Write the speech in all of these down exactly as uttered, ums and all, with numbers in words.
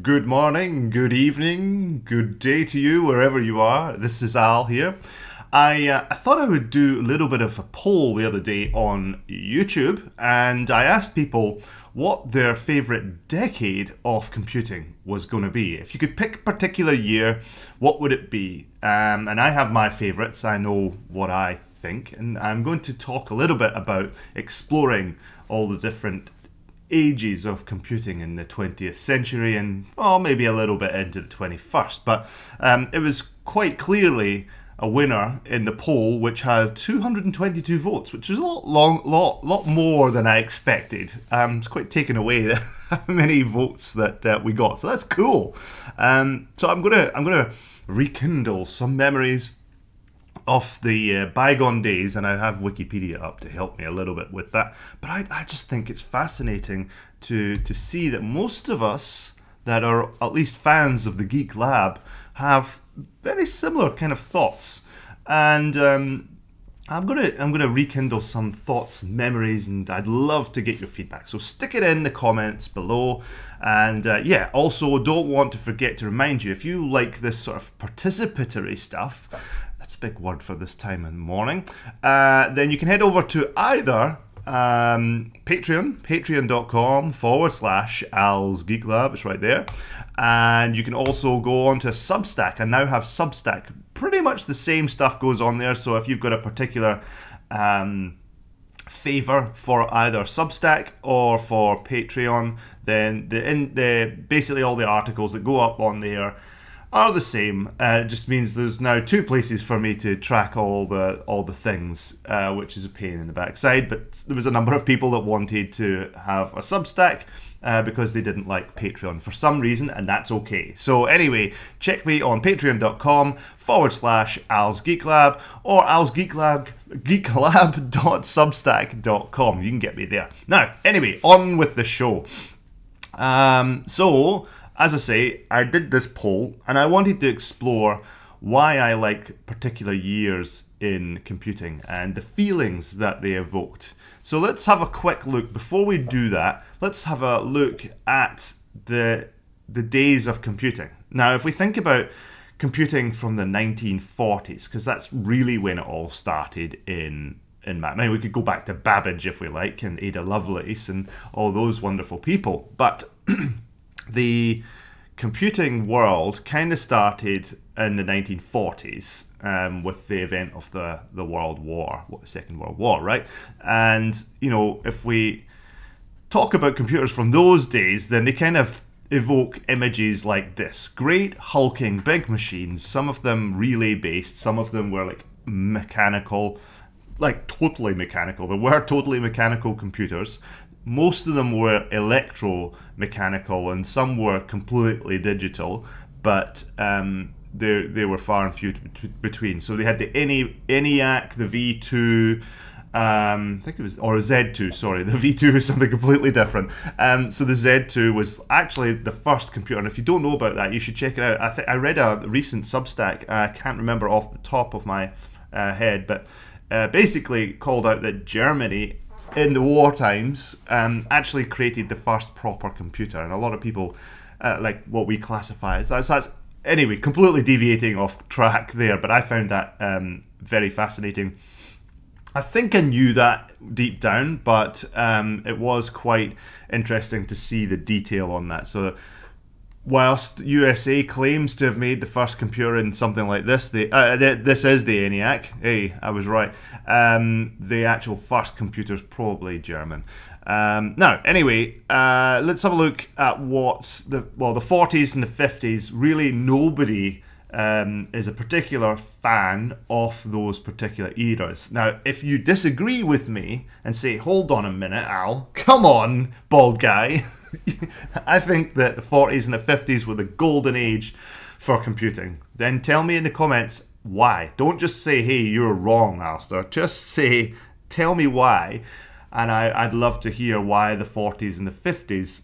Good morning, good evening, good day to you wherever you are. This is Al here. I, uh, I thought I would do a little bit of a poll the other day on YouTube, and I asked people what their favorite decade of computing was going to be. If you could pick a particular year, what would it be? Um, and I have my favorites. I know what I think, and I'm going to talk a little bit about exploring all the different ages of computing in the twentieth century and oh, maybe a little bit into the twenty-first. But um, it was quite clearly a winner in the poll, which had two hundred twenty-two votes, which is a lot, long, lot, lot more than I expected. Um, it's quite taken away that how many votes that, that we got. So that's cool. Um, so I'm gonna I'm gonna rekindle some memories of the uh, bygone days, and I have Wikipedia up to help me a little bit with that. But I, I just think it's fascinating to to see that most of us that are at least fans of the Geek Lab have very similar kind of thoughts, and um, I'm gonna I'm gonna rekindle some thoughts and memories, and I'd love to get your feedback. So stick it in the comments below, and uh, yeah. Also, don't want to forget to remind you, if you like this sort of participatory stuff. That's a big word for this time in the morning. Uh, then you can head over to either um, Patreon, patreon.com forward slash Al's Geek Lab, it's right there. And you can also go on to Substack. I now have Substack. Pretty much the same stuff goes on there. So if you've got a particular um, favor for either Substack or for Patreon, then the, in the basically all the articles that go up on there are the same. Uh, it just means there's now two places for me to track all the all the things, uh, which is a pain in the backside. But there was a number of people that wanted to have a Substack uh, because they didn't like Patreon for some reason, and that's okay. So anyway, check me on patreon.com forward slash Al's Geek Lab or Al's Geek Lab geeklab.substack dot com. You can get me there. Now, anyway, on with the show. Um, so. As I say, I did this poll, and I wanted to explore why I like particular years in computing and the feelings that they evoked. So let's have a quick look. Before we do that, let's have a look at the, the days of computing. Now, if we think about computing from the nineteen forties, because that's really when it all started in in math. Now, we could go back to Babbage, if we like, and Ada Lovelace and all those wonderful people, but the computing world kind of started in the nineteen forties um, with the event of the, the World War, what, the Second World War, right? And, you know, if we talk about computers from those days, then they kind of evoke images like this. Great, hulking, big machines, some of them relay-based, some of them were, like, mechanical, like, totally mechanical. There were totally mechanical computers. Most of them were electro-mechanical, and some were completely digital, but um, they, they were far and few between. So they had the ENIAC, the V two, um, I think it was, or Z two, sorry. The V two was something completely different. Um, so the Z two was actually the first computer, and if you don't know about that, you should check it out. I, th I read a recent Substack, I can't remember off the top of my uh, head, but uh, basically called out that Germany in the war times, um, actually created the first proper computer, and a lot of people uh, like what we classify as that's, that's anyway completely deviating off track there. But I found that um, very fascinating. I think I knew that deep down, but um, it was quite interesting to see the detail on that. So whilst U S A claims to have made the first computer in something like this, they, uh, th this is the ENIAC, hey, I was right. Um, the actual first computer's probably German. Um, now, anyway, uh, let's have a look at what the, well, the forties and the fifties, really nobody um, is a particular fan of those particular eras. Now, if you disagree with me and say, hold on a minute, Al, come on, bald guy. I think that the forties and the fifties were the golden age for computing. Then tell me in the comments why. Don't just say, hey, you're wrong, Alistair. Just say, tell me why. And I, I'd love to hear why the forties and the fifties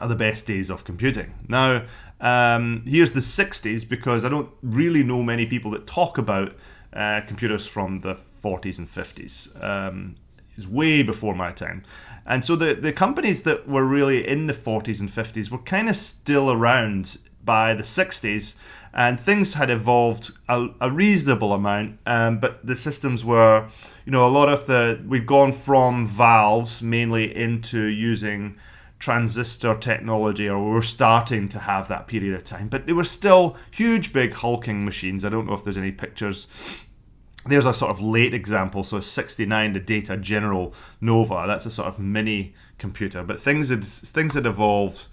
are the best days of computing. Now, um, here's the sixties, because I don't really know many people that talk about uh, computers from the forties and fifties. Um, is way before my time. And so the, the companies that were really in the forties and fifties were kind of still around by the sixties, and things had evolved a, a reasonable amount, um, but the systems were, you know, a lot of the, we've gone from valves mainly into using transistor technology, or we were starting to have that period of time, but they were still huge, big, hulking machines. I don't know if there's any pictures. There's a sort of late example, so sixty-nine, the Data General Nova, that's a sort of mini computer. But things had, things had evolved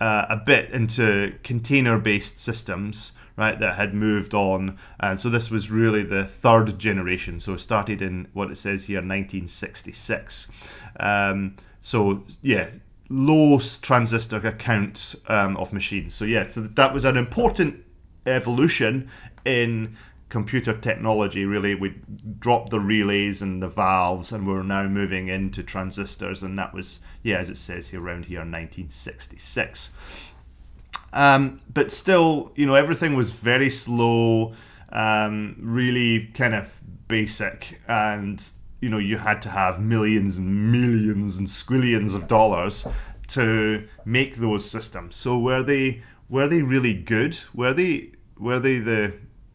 uh, a bit into container-based systems, right, that had moved on. And so this was really the third generation. So it started in what it says here, nineteen sixty-six. Um, so, yeah, low transistor counts um, of machines. So, yeah, so that was an important evolution in computer technology. Really, we dropped the relays and the valves, and we're now moving into transistors, and that was, yeah, as it says here, around here, nineteen sixty-six. Um, but still, you know, everything was very slow, um, really kind of basic, and, you know, you had to have millions and millions and squillions of dollars to make those systems. So were they, were they really good? Were they, were they the...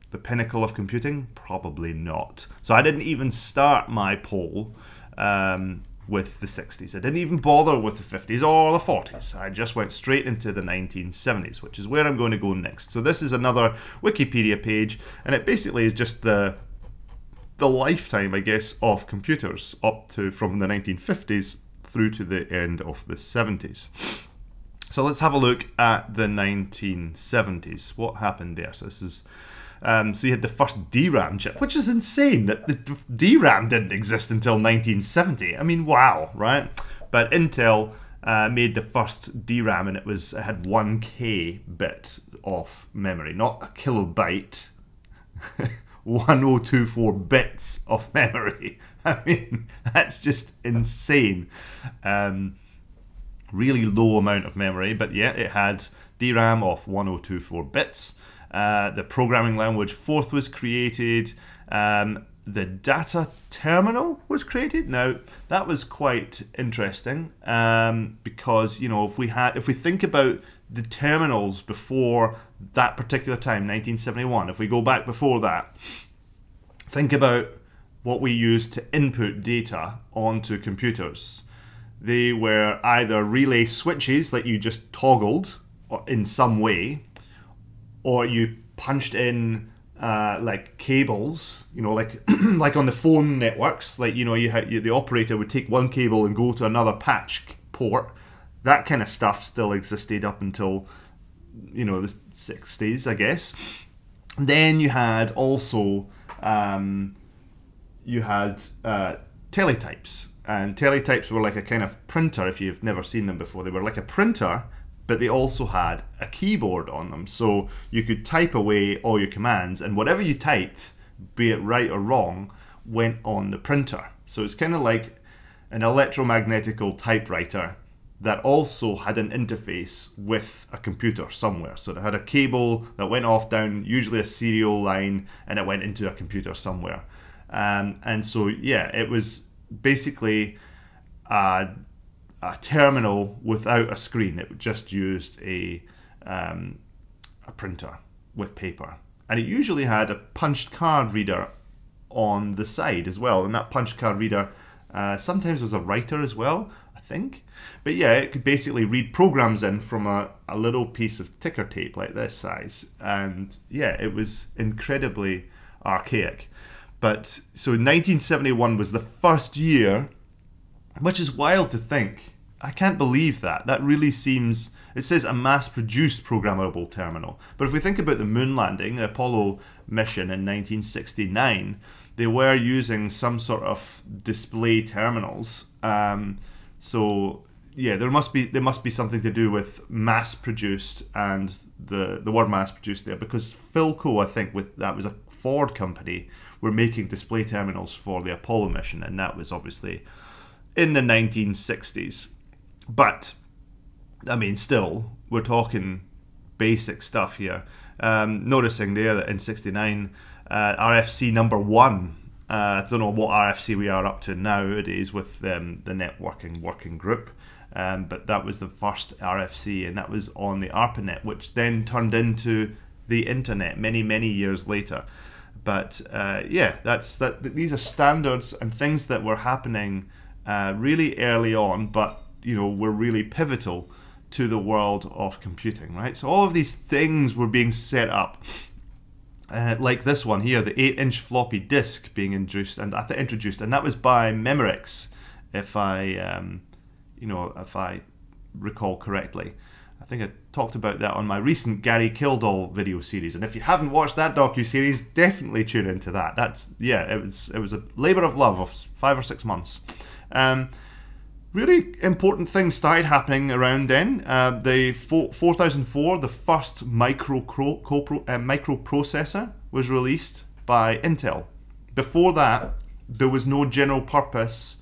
the pinnacle of computing? Probably not. So I didn't even start my poll um, with the sixties. I didn't even bother with the fifties or the forties. I just went straight into the nineteen seventies, which is where I'm going to go next. So this is another Wikipedia page, and it basically is just the the lifetime, I guess, of computers up to from the nineteen fifties through to the end of the seventies. So let's have a look at the nineteen seventies. What happened there? So this is Um, so you had the first D RAM chip, which is insane that the D RAM didn't exist until nineteen seventy. I mean, wow, right? But Intel uh, made the first D RAM, and it was it had one K bit of memory, not a kilobyte, ten twenty-four bits of memory. I mean, that's just insane. Um, really low amount of memory, but yeah, it had D RAM of ten twenty-four bits. Uh, the programming language FORTH was created. Um, the data terminal was created. Now that was quite interesting um, because, you know, if we had, if we think about the terminals before that particular time, nineteen seventy-one. If we go back before that, think about what we used to input data onto computers. They were either relay switches that you just toggled or in some way, or you punched in uh, like cables, you know, like like on the phone networks, like, you know, you had you, the operator would take one cable and go to another patch port. That kind of stuff still existed up until, you know, the sixties, I guess. Then you had also um, you had uh, teletypes, and teletypes were like a kind of printer. If you've never seen them before, they were like a printer, but they also had a keyboard on them, so you could type away all your commands, and whatever you typed, be it right or wrong, went on the printer. So it's kind of like an electromagnetical typewriter that also had an interface with a computer somewhere. So it had a cable that went off down, usually a serial line, and it went into a computer somewhere. Um, and so, yeah, it was basically uh, a terminal without a screen. It just used a um, a printer with paper, and it usually had a punched card reader on the side as well. And that punched card reader uh, sometimes was a writer as well, I think. But yeah, it could basically read programs in from a, a little piece of ticker tape like this size. And yeah, it was incredibly archaic. But so nineteen seventy-one was the first year, which is wild to think. I can't believe that. That really seems... It says a mass-produced programmable terminal. But if we think about the moon landing, the Apollo mission in nineteen sixty-nine, they were using some sort of display terminals. Um, so, yeah, there must be there must be something to do with mass-produced, and the, the word mass-produced there, because Philco, I think, with that was a Ford company, were making display terminals for the Apollo mission, and that was obviously in the nineteen sixties. But I mean, still, we're talking basic stuff here. Um, noticing there that in sixty-nine, uh, R F C number one Uh, I don't know what R F C we are up to nowadays with um, the networking working group, um, but that was the first R F C, and that was on the ARPANET, which then turned into the internet many, many years later. But uh, yeah, that's that. These are standards and things that were happening uh, really early on, but you know, were really pivotal to the world of computing, right? So all of these things were being set up, uh, like this one here, the eight-inch floppy disk being introduced, and uh, introduced, and that was by Memorex, if I, um, you know, if I recall correctly. I think I talked about that on my recent Gary Kildall video series, and if you haven't watched that docu-series, definitely tune into that. That's yeah, it was it was a labour of love of five or six months. Um, Really important things started happening around then. Uh, the four thousand four, the first micro cro copro uh, microprocessor, was released by Intel. Before that, there was no general-purpose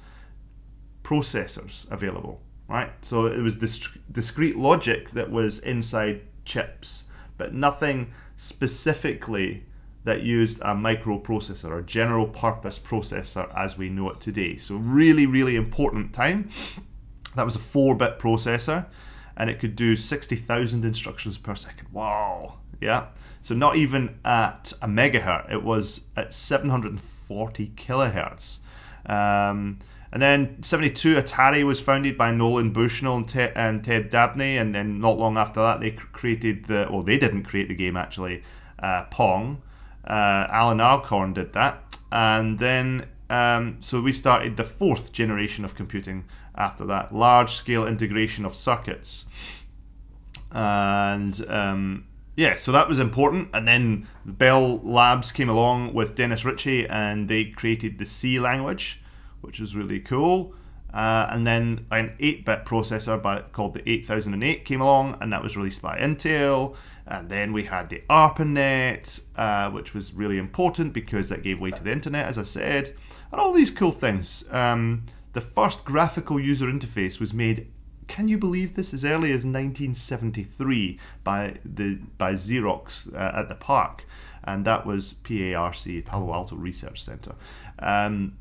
processors available, right? So it was disc discrete logic that was inside chips, but nothing specifically that used a microprocessor, or general purpose processor as we know it today. So really, really important time. That was a four-bit processor, and it could do sixty thousand instructions per second. Wow, yeah. So not even at a megahertz, it was at seven hundred forty kilohertz. Um, and then seventy-two, Atari was founded by Nolan Bushnell and, Te and Ted Dabney, and then not long after that, they created the, or they didn't create the game actually, uh, Pong. Uh, Alan Alcorn did that, and then um, so we started the fourth generation of computing after that, large-scale integration of circuits, and um, yeah, so that was important. And then Bell Labs came along with Dennis Ritchie, and they created the C language, which was really cool. Uh, and then an eight-bit processor by, called the eight thousand eight came along, and that was released by Intel. And then we had the ARPANET, uh, which was really important because that gave way to the internet, as I said, and all these cool things. Um, the first graphical user interface was made, can you believe this, as early as nineteen seventy-three by the by Xerox uh, at the park, and that was P A R C, Palo Alto Research Center. Um,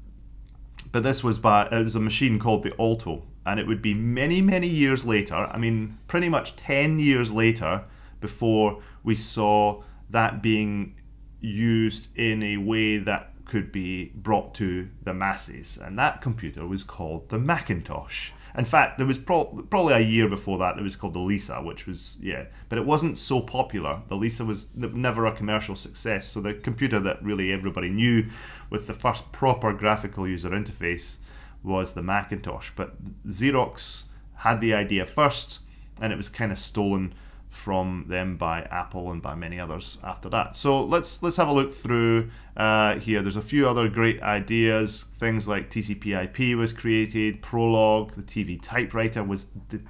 but this was by, it was a machine called the Alto, and it would be many, many years later, I mean, pretty much ten years later, before we saw that being used in a way that could be brought to the masses. And that computer was called the Macintosh. In fact, there was pro probably a year before that, it was called the Lisa, which was, yeah, but it wasn't so popular. The Lisa was never a commercial success, so the computer that really everybody knew with the first proper graphical user interface was the Macintosh. But Xerox had the idea first, and it was kind of stolen from them by Apple and by many others after that. So let's let's have a look through uh, here. There's a few other great ideas. Things like T C P I P was created, Prolog, the T V typewriter was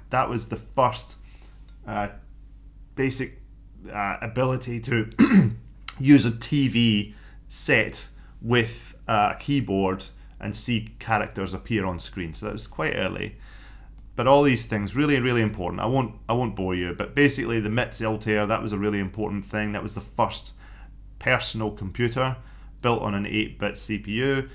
that was the first uh, basic uh, ability to use a T V set with a keyboard and see characters appear on screen. So that was quite early. But all these things, really, really important. I won't, I won't bore you, but basically the MITS Altair, that was a really important thing. That was the first personal computer built on an eight-bit C P U.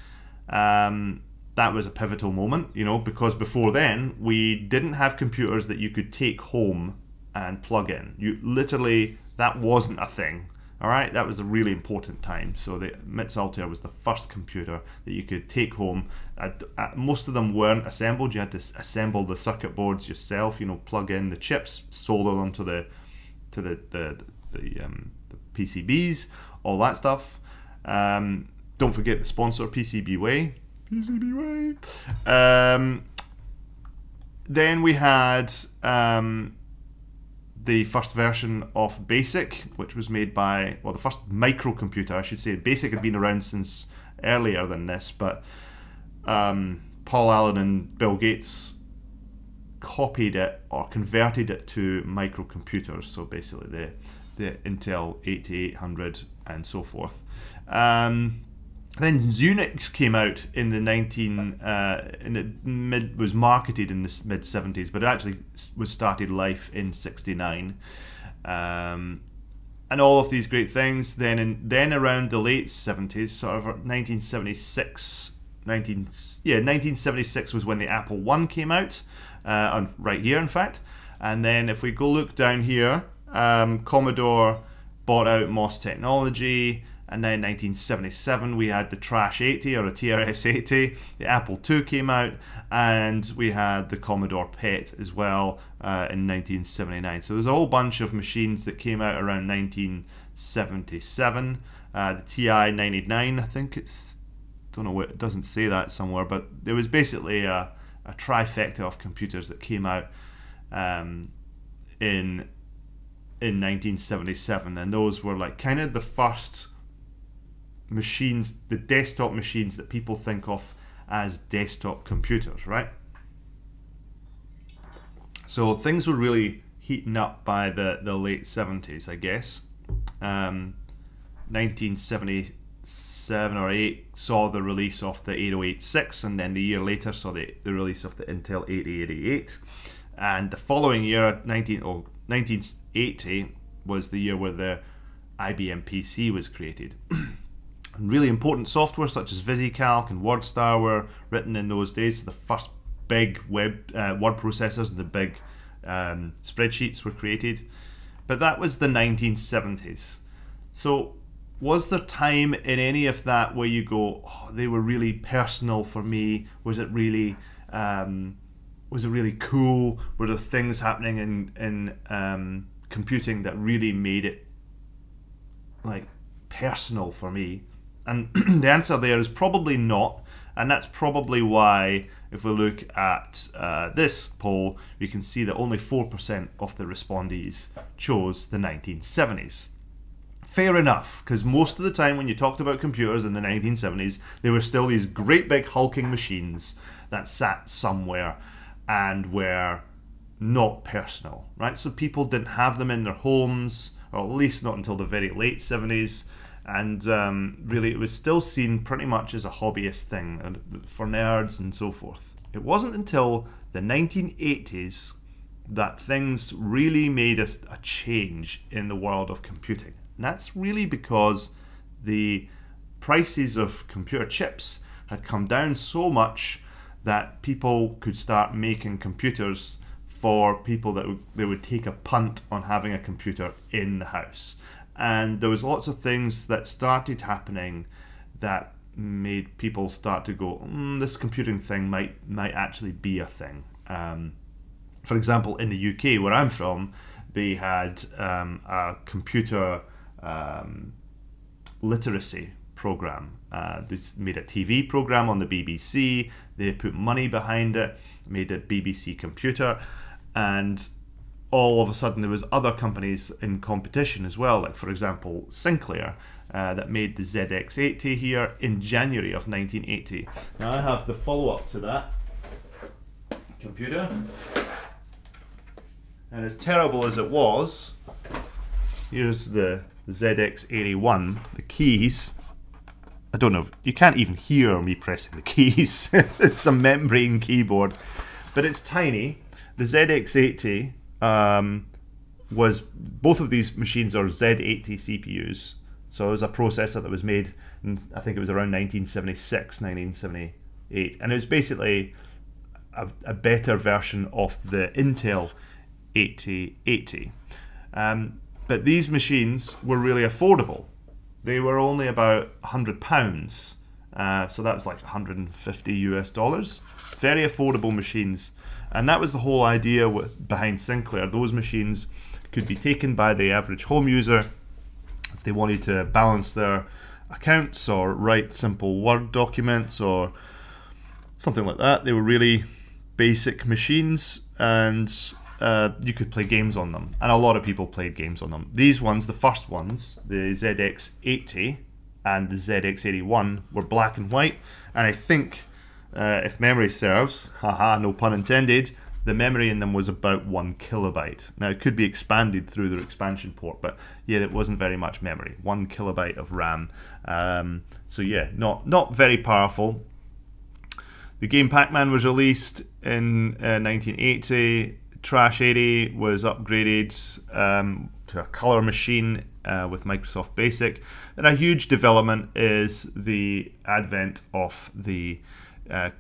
Um, that was a pivotal moment, you know, because before then, we didn't have computers that you could take home and plug in. You literally, that wasn't a thing, all right? That was a really important time. So the MITS Altair was the first computer that you could take home. Uh, most of them weren't assembled. You had to assemble the circuit boards yourself, you know, plug in the chips, solder them to the to the the, the, um, the P C Bs, all that stuff. Um, don't forget the sponsor, P C B Way. P C B Way. Um, then we had um, the first version of BASIC, which was made by, well, the first microcomputer, I should say. BASIC had been around since earlier than this, but Um, Paul Allen and Bill Gates copied it or converted it to microcomputers, so basically the, the Intel eighty-eight hundred and so forth. Um, then Unix came out in the nineteen uh, and it mid, was marketed in the mid seventies, but it actually was started life in sixty-nine. Um, and all of these great things. Then in, then around the late seventies, sort of nineteen seventy-six, nineteen, yeah, nineteen seventy-six was when the Apple one came out, uh, on, right here in fact. And then if we go look down here, um, Commodore bought out MOS Technology, and then nineteen seventy-seven we had the Trash eighty or a T R S eighty, the Apple two came out, and we had the Commodore P E T as well uh, in nineteen seventy-nine. So there's a whole bunch of machines that came out around nineteen seventy-seven, uh, the T I ninety-nine, I think it's, don't know what, it doesn't say that somewhere, but there was basically a, a trifecta of computers that came out um, in in nineteen seventy-seven, and those were like kind of the first machines, the desktop machines that people think of as desktop computers, right? So things were really heating up by the, the late seventies, I guess. Um, nineteen seventy-seven or eight saw the release of the eighty oh eighty-six, and then the year later saw the, the release of the Intel eighty eighty-eight. And the following year, nineteen eighty, was the year where the I B M P C was created. And really important software such as VisiCalc and WordStar were written in those days. So the first big web uh, word processors and the big um, spreadsheets were created. But that was the nineteen seventies. So was there time in any of that where you go, oh, they were really personal for me? Was it really um, was it really cool? Were there things happening in in um, computing that really made it like personal for me? And the answer there is probably not, and that's probably why if we look at uh, this poll, we can see that only four percent of the respondees chose the nineteen seventies. Fair enough, because most of the time when you talked about computers in the nineteen seventies, they were still these great big hulking machines that sat somewhere and were not personal, right? So people didn't have them in their homes, or at least not until the very late seventies. And um, really, it was still seen pretty much as a hobbyist thing and for nerds and so forth. It wasn't until the nineteen eighties that things really made a, a change in the world of computing. And that's really because the prices of computer chips had come down so much that people could start making computers for people that they would take a punt on having a computer in the house. And there was lots of things that started happening that made people start to go, mm, this computing thing might might actually be a thing. Um, for example, in the U K, where I'm from, they had um, a computer um, literacy program. Uh, they made a T V program on the B B C. They put money behind it, made a B B C computer, and all of a sudden there was other companies in competition as well, like for example Sinclair, uh, that made the Z X eighty here in January of nineteen eighty. Now I have the follow-up to that computer, and as terrible as it was, here's the Z X eighty-one, the keys. I don't know, if, you can't even hear me pressing the keys. It's a membrane keyboard, but it's tiny. The Z X eighty Um, was, both of these machines are Z eighty C P Us, so it was a processor that was made in, I think it was around nineteen seventy-six, nineteen seventy-eight, and it was basically a, a better version of the Intel eighty eighty. Um, but these machines were really affordable. They were only about one hundred pounds, uh, so that was like one hundred fifty US dollars. Very affordable machines. And that was the whole idea with, behind Sinclair. Those machines could be taken by the average home user if they wanted to balance their accounts or write simple Word documents or something like that. They were really basic machines, and uh, you could play games on them. And a lot of people played games on them. These ones, the first ones, the Z X eighty and the Z X eighty-one, were black and white, and I think, Uh, if memory serves, haha, no pun intended, the memory in them was about one kilobyte. Now, it could be expanded through their expansion port, but yeah, it wasn't very much memory. One kilobyte of RAM. Um, so yeah, not, not very powerful. The game Pac-Man was released in uh, nineteen eighty. Trash eighty was upgraded um, to a color machine uh, with Microsoft Basic. And a huge development is the advent of the, uh,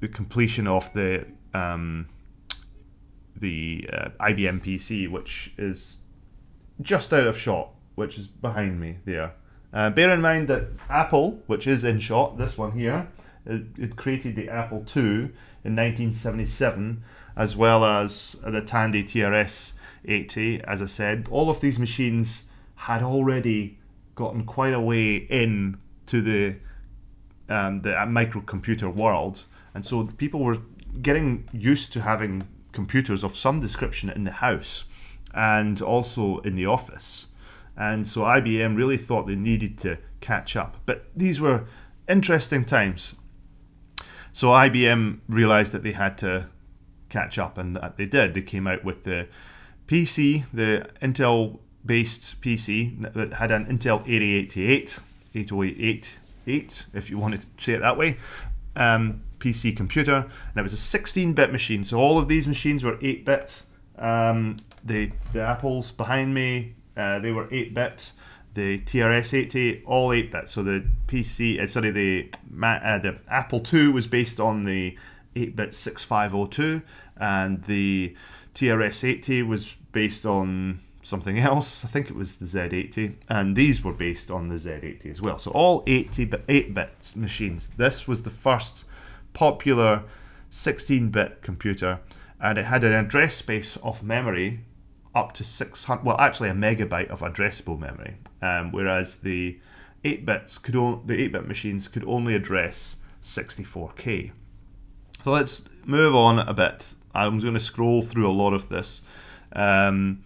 the completion of the um, the uh, I B M P C, which is just out of shot, which is behind me there. Uh, bear in mind that Apple, which is in shot, this one here, it, it created the Apple two in nineteen seventy-seven, as well as the Tandy T R S eighty, as I said. All of these machines had already gotten quite a way in to the, um, the microcomputer world, and so people were getting used to having computers of some description in the house and also in the office. And so I B M really thought they needed to catch up. But these were interesting times. So I B M realized that they had to catch up, and that they did. They came out with the P C, the Intel-based P C that had an Intel eighty eighty-eight, eighty eighty-eight, if you wanted to say it that way, um, P C computer. And it was a sixteen bit machine. So all of these machines were eight bit. Um, the, the Apples behind me, Uh, they were eight bit, the T R S eighty, all eight bit. So the P C, uh, sorry, the, uh, the Apple two was based on the eight bit sixty-five oh two, and the T R S eighty was based on something else. I think it was the Z eighty, and these were based on the Z eighty as well. So all eight bit machines. This was the first popular sixteen bit computer, and it had an address space of memory up to six hundred, well, actually a megabyte of addressable memory, um, whereas the eight bits could o the eight bit machines could only address sixty-four K. So let's move on a bit. I'm going to scroll through a lot of this. Um,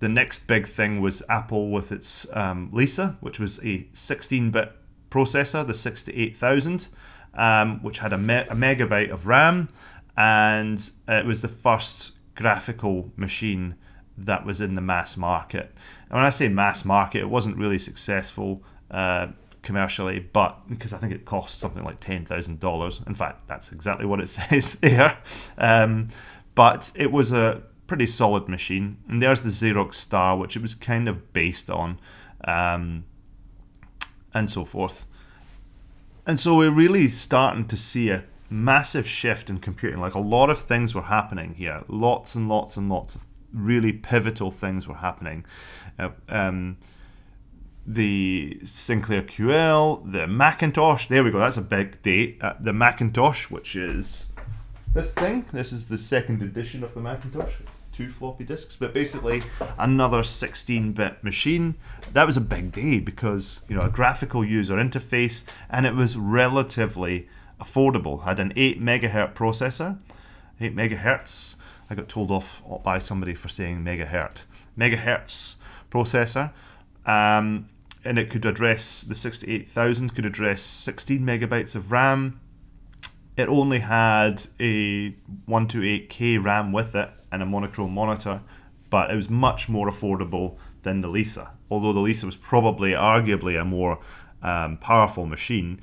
the next big thing was Apple with its um, Lisa, which was a sixteen bit processor, the sixty-eight thousand, um, which had a, me a megabyte of RAM, and it was the first graphical machine that was in the mass market. And when I say mass market, it wasn't really successful uh, commercially, but because I think it cost something like ten thousand dollars. In fact, that's exactly what it says there. Um, but it was a pretty solid machine. And there's the Xerox Star, which it was kind of based on, um, and so forth. And so we're really starting to see a massive shift in computing. Like, a lot of things were happening here. Lots and lots and lots of things. Really pivotal things were happening. Uh, um, the Sinclair Q L, the Macintosh, there we go, that's a big date. Uh, the Macintosh, which is this thing. This is the second edition of the Macintosh, two floppy disks, but basically another sixteen bit machine. That was a big day because, you know, a graphical user interface, and it was relatively affordable. Had an eight megahertz processor, eight megahertz. I got told off by somebody for saying megahertz. Megahertz processor, um, and it could address, the sixty-eight thousand could address sixteen megabytes of RAM. It only had a one twenty-eight K RAM with it and a monochrome monitor, but it was much more affordable than the Lisa. Although the Lisa was probably, arguably, a more um, powerful machine,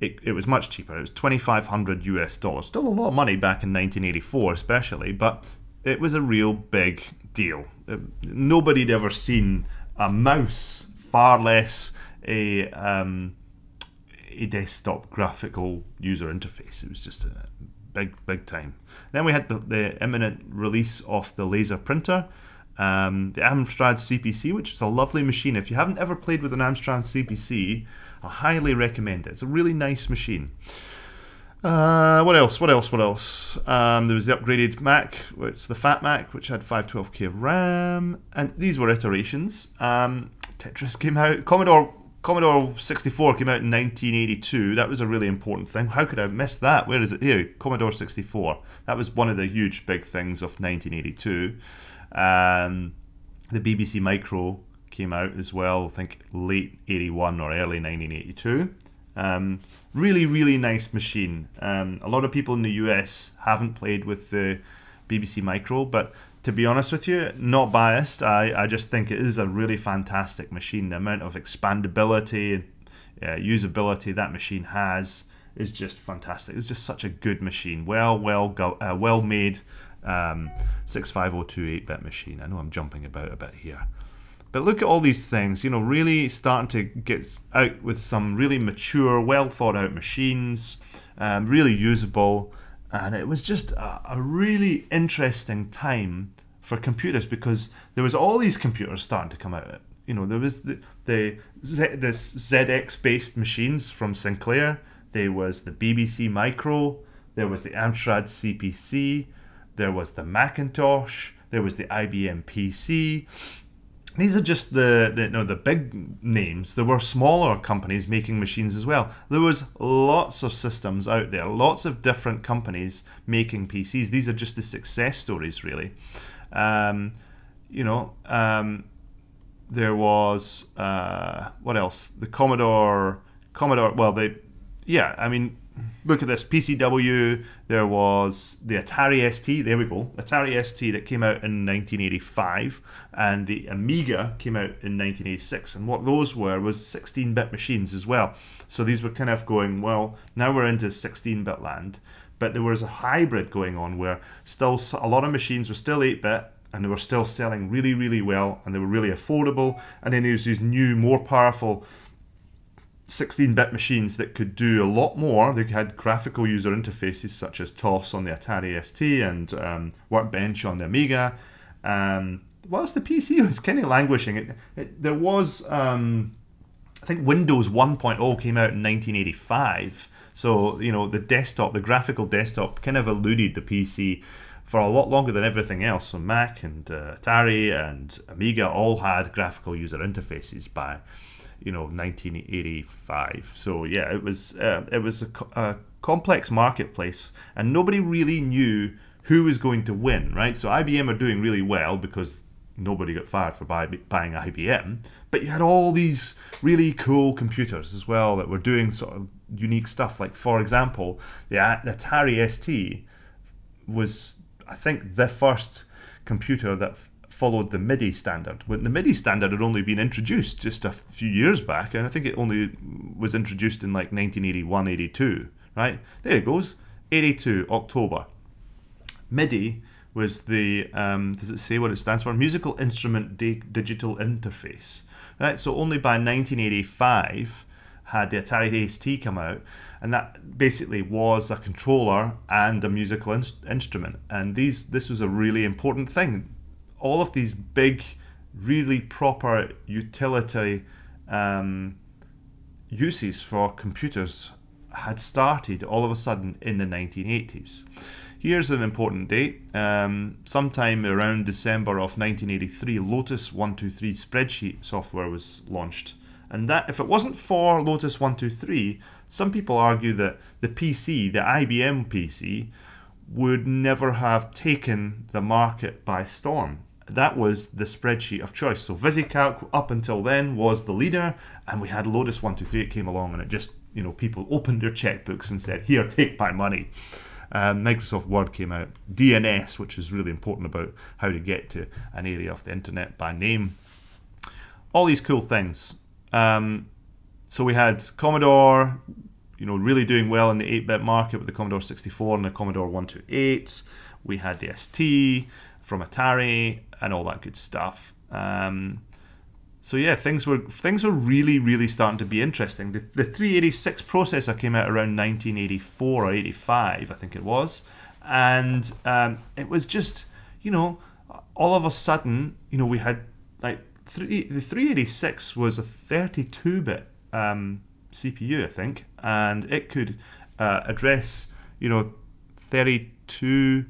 It, it was much cheaper. It was twenty-five hundred US dollars. Still a lot of money back in nineteen eighty-four, especially, but it was a real big deal. It, nobody'd ever seen a mouse, far less a um, a desktop graphical user interface. It was just a big, big time. Then we had the, the imminent release of the laser printer, um, the Amstrad C P C, which is a lovely machine. If you haven't ever played with an Amstrad C P C, I highly recommend it. It's a really nice machine. Uh, what else? What else? What else? Um, there was the upgraded Mac, which is the Fat Mac, which had five twelve K of RAM, and these were iterations. Um, Tetris came out. Commodore Commodore sixty-four came out in nineteen eighty-two. That was a really important thing. How could I miss that? Where is it here? Commodore sixty-four. That was one of the huge big things of nineteen eighty-two. Um, the B B C Micro came out as well, I think late eighty-one or early nineteen eighty-two. Um, really, really nice machine. Um, a lot of people in the U S haven't played with the B B C Micro, but to be honest with you, not biased, I, I just think it is a really fantastic machine. The amount of expandability and uh, usability that machine has is just fantastic. It's just such a good machine. Well, well, go, uh, well made, um, sixty-five oh two eight-bit machine. I know I'm jumping about a bit here. But look at all these things, you know, really starting to get out with some really mature, well thought out machines, um, really usable. And it was just a, a really interesting time for computers, because there was all these computers starting to come out. You know, there was the, the Z, this Z X based machines from Sinclair. There was the B B C Micro. There was the Amstrad C P C. There was the Macintosh. There was the I B M P C. These are just the, the, no, the big names. There were smaller companies making machines as well. There was lots of systems out there, lots of different companies making P Cs. These are just the success stories, really. Um, you know, um, there was, uh, what else? The Commodore, Commodore, well, they, yeah, I mean, look at this, P C W, there was the Atari S T, there we go, Atari S T that came out in nineteen eighty-five, and the Amiga came out in nineteen eighty-six, and what those were was sixteen-bit machines as well. So these were kind of going, well, now we're into sixteen-bit land, but there was a hybrid going on where still a lot of machines were still eight-bit, and they were still selling really, really well, and they were really affordable, and then there was these new, more powerful sixteen-bit machines that could do a lot more. They had graphical user interfaces such as T O S on the Atari S T and um, Workbench on the Amiga. Um, whilst the P C was kind of languishing, it, it, there was, um, I think Windows one point oh came out in nineteen eighty-five. So, you know, the desktop, the graphical desktop kind of eluded the P C for a lot longer than everything else. So Mac and uh, Atari and Amiga all had graphical user interfaces by, you know, nineteen eighty-five. So yeah, it was uh, it was a, co a complex marketplace, and nobody really knew who was going to win, right? So I B M are doing really well because nobody got fired for buy buying I B M, but you had all these really cool computers as well that were doing sort of unique stuff. Like, for example, the Atari S T was, I think, the first computer that followed the MIDI standard. When the MIDI standard had only been introduced just a few years back, and I think it only was introduced in like nineteen eighty-one, eighty-two, right? There it goes, eighty-two, October. MIDI was the, um, does it say what it stands for? Musical Instrument Digital Interface, right? So only by nineteen eighty-five had the Atari S T come out, and that basically was a controller and a musical in instrument. And these, this was a really important thing. All of these big, really proper utility um, uses for computers had started all of a sudden in the nineteen eighties. Here's an important date. Um, sometime around December of nineteen eighty-three, Lotus one two three spreadsheet software was launched. And that, if it wasn't for Lotus one two three, some people argue that the P C, the I B M P C, would never have taken the market by storm. That was the spreadsheet of choice. So VisiCalc up until then was the leader, and we had Lotus one two three. It came along and it just, you know, people opened their checkbooks and said, here, take my money. Um, Microsoft Word came out, D N S, which is really important about how to get to an area of the internet by name. All these cool things. Um, so we had Commodore, you know, really doing well in the eight-bit market with the Commodore sixty-four and the Commodore one two eight. We had the S T from Atari and all that good stuff. Um, so yeah, things were things were really, really starting to be interesting. The, the three eighty-six processor came out around nineteen eighty-four or eighty-five, I think it was. And um, it was just, you know, all of a sudden, you know, we had like, three, the three eighty-six was a thirty-two-bit um C P U, I think, and it could uh, address, you know, thirty-two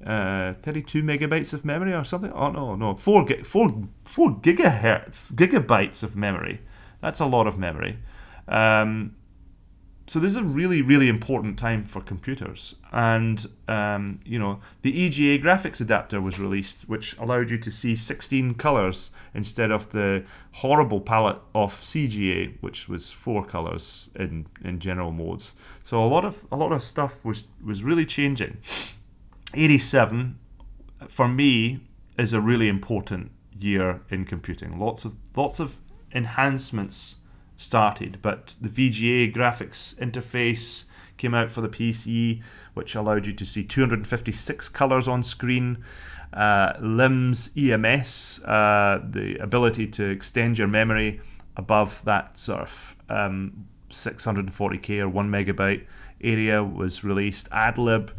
megabytes of memory or something. Oh no, no, four four four gigahertz gigabytes of memory. That's a lot of memory. Um, so this is a really, really important time for computers. And um, you know, the E G A graphics adapter was released, which allowed you to see sixteen colors instead of the horrible palette of C G A, which was four colors in in general modes. So a lot of a lot of stuff was was really changing. eighty-seven, for me, is a really important year in computing. Lots of lots of enhancements started, but the V G A graphics interface came out for the P C, which allowed you to see two hundred fifty-six colors on screen. Uh, LIMS E M S, uh, the ability to extend your memory above that sort of um, six hundred forty K or one megabyte area was released. AdLib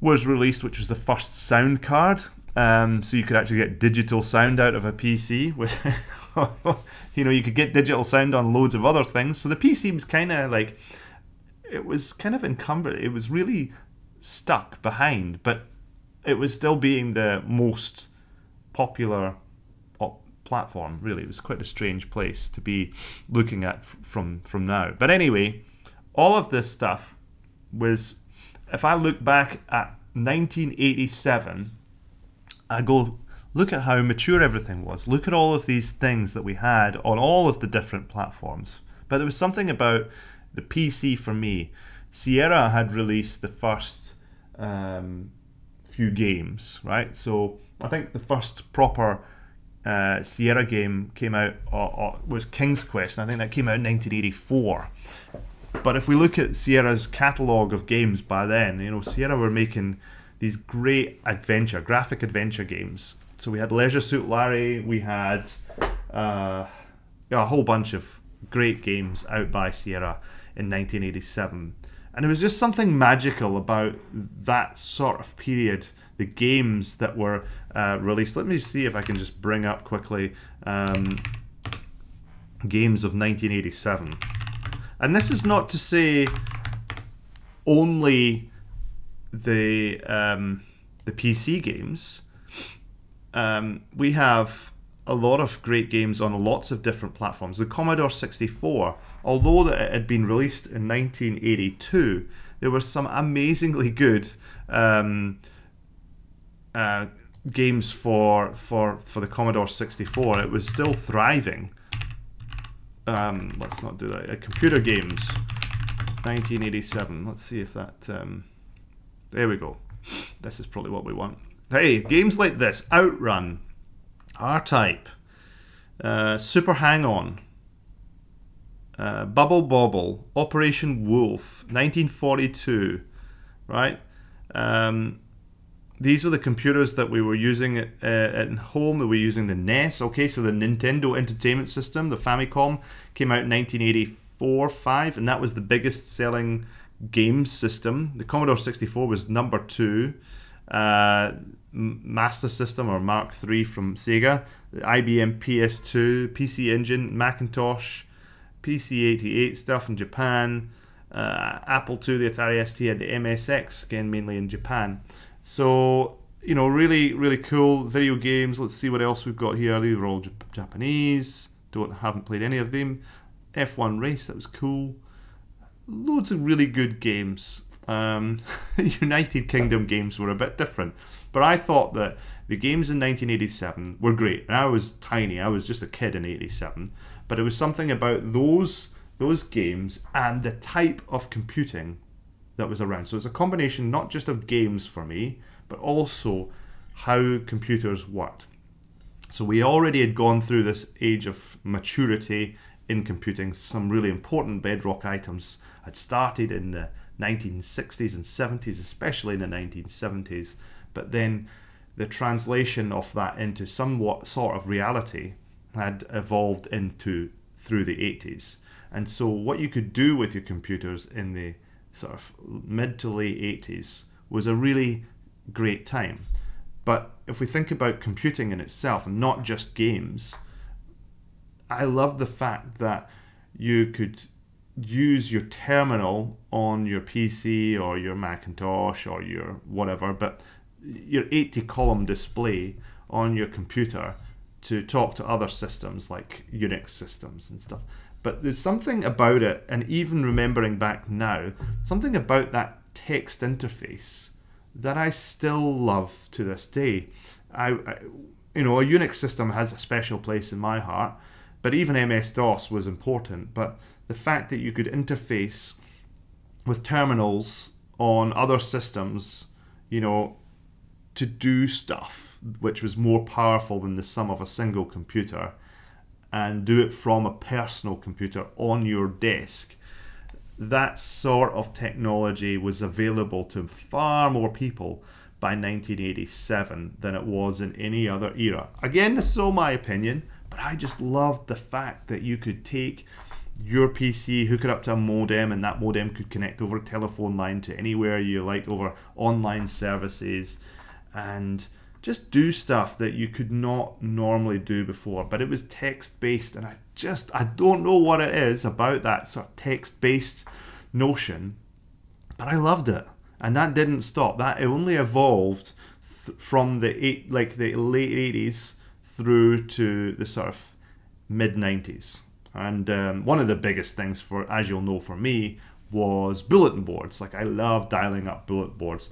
was released, which was the first sound card. Um, so you could actually get digital sound out of a P C. With you know, you could get digital sound on loads of other things. So the P C was kind of like, it was kind of encumbered. It was really stuck behind, but it was still being the most popular op platform, really. It was quite a strange place to be looking at f from, from now. But anyway, all of this stuff was, if I look back at nineteen eighty-seven, I go, look at how mature everything was. Look at all of these things that we had on all of the different platforms. But there was something about the P C for me. Sierra had released the first um, few games, right? So I think the first proper uh, Sierra game came out, or, or was King's Quest, and I think that came out in nineteen eighty-four. But if we look at Sierra's catalogue of games by then, you know, Sierra were making these great adventure, graphic adventure games. So we had Leisure Suit Larry, we had uh, you know, a whole bunch of great games out by Sierra in nineteen eighty-seven. And it was just something magical about that sort of period, the games that were uh, released. Let me see if I can just bring up quickly um, games of nineteen eighty-seven. And this is not to say only the um, the P C games. Um, we have a lot of great games on lots of different platforms. The Commodore sixty-four, although that it had been released in nineteen eighty-two, there were some amazingly good um, uh, games for for for the Commodore sixty-four. It was still thriving. Um, let's not do that. Uh, computer games, nineteen eighty-seven. Let's see if that. Um, There we go. This is probably what we want. Hey, games like this. Outrun. R-Type. Uh, Super Hang-On. Uh, Bubble Bobble. Operation Wolf. nineteen forty-two. Right? Um, these were the computers that we were using at, uh, at home. That we were using the N E S. Okay, so the Nintendo Entertainment System, the Famicom, came out in nineteen eighty-four five. And that was the biggest selling game system. The Commodore sixty-four was number two. Uh, Master System or Mark three from Sega. The I B M P S two, P C Engine, Macintosh, P C eighty-eight stuff in Japan. Uh, Apple two, the Atari S T, and the M S X, again mainly in Japan. So, you know, really, really cool video games. Let's see what else we've got here. These are all Japanese. Don't haven't played any of them. F one Race, that was cool. Loads of really good games. Um, United Kingdom games were a bit different, but I thought that the games in nineteen eighty-seven were great. And I was tiny; I was just a kid in eighty-seven. But it was something about those those games and the type of computing that was around. So it's a combination not just of games for me, but also how computers worked. So we already had gone through this age of maturity in computing. Some really important bedrock items had started in the nineteen sixties and seventies, especially in the nineteen seventies, but then the translation of that into somewhat sort of reality had evolved into through the eighties. And so what you could do with your computers in the sort of mid to late eighties was a really great time. But if we think about computing in itself and not just games, I love the fact that you could use your terminal on your P C or your Macintosh or your whatever, but your eighty column display on your computer to talk to other systems like Unix systems and stuff. But there's something about it, and even remembering back now, something about that text interface that I still love to this day. I, I you know, a Unix system has a special place in my heart. But even M S DOS was important. But the fact that you could interface with terminals on other systems, you know, to do stuff, which was more powerful than the sum of a single computer, and do it from a personal computer on your desk, that sort of technology was available to far more people by nineteen eighty-seven than it was in any other era. Again, this is all my opinion, but I just loved the fact that you could take your P C, hook it up to a modem, and that modem could connect over a telephone line to anywhere you liked over online services, and just do stuff that you could not normally do before. But it was text-based, and I just, I don't know what it is about that sort of text-based notion, but I loved it. And that didn't stop. That it only evolved th from the eight, like the late eighties through to the sort of mid nineties. And um, one of the biggest things, for as you'll know, for me was bulletin boards. Like, I love dialing up bulletin boards,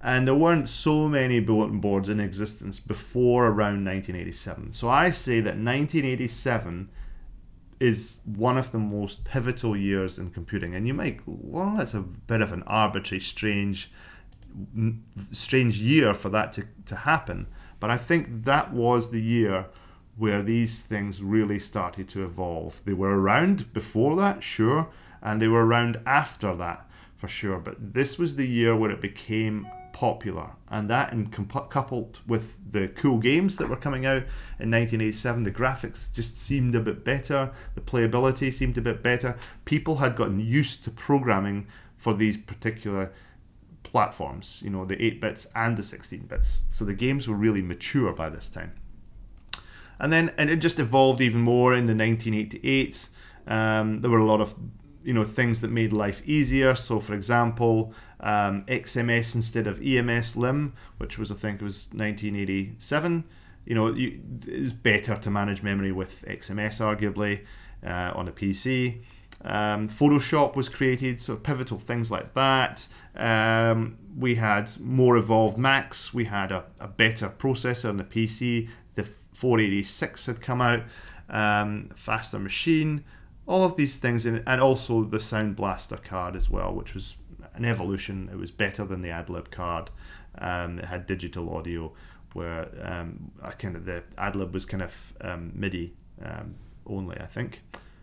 and there weren't so many bulletin boards in existence before around nineteen eighty-seven. So I say that nineteen eighty-seven is one of the most pivotal years in computing. And you might, well, that's a bit of an arbitrary, strange, strange year for that to, to happen. But I think that was the year where these things really started to evolve. They were around before that, sure, and they were around after that, for sure. But this was the year where it became popular, and that, and coupled with the cool games that were coming out in nineteen eighty-seven, the graphics just seemed a bit better, the playability seemed a bit better. People had gotten used to programming for these particular platforms, you know, the eight bits and the sixteen bits. So the games were really mature by this time. And then, and it just evolved even more in the nineteen eighty-eight. Um, there were a lot of, you know, things that made life easier. So, for example, um, X M S instead of E M S-L I M, which was, I think it was nineteen eighty-seven. You know, you, it was better to manage memory with X M S, arguably, uh, on a P C. Um, Photoshop was created, so pivotal things like that. Um, we had more evolved Macs. We had a, a better processor on the P C. The four eighty-six had come out, um, faster machine. All of these things, in, and also the Sound Blaster card as well, which was an evolution. It was better than the AdLib card. Um, it had digital audio, where um, I kind of, the AdLib was kind of um, MIDI um, only, I think.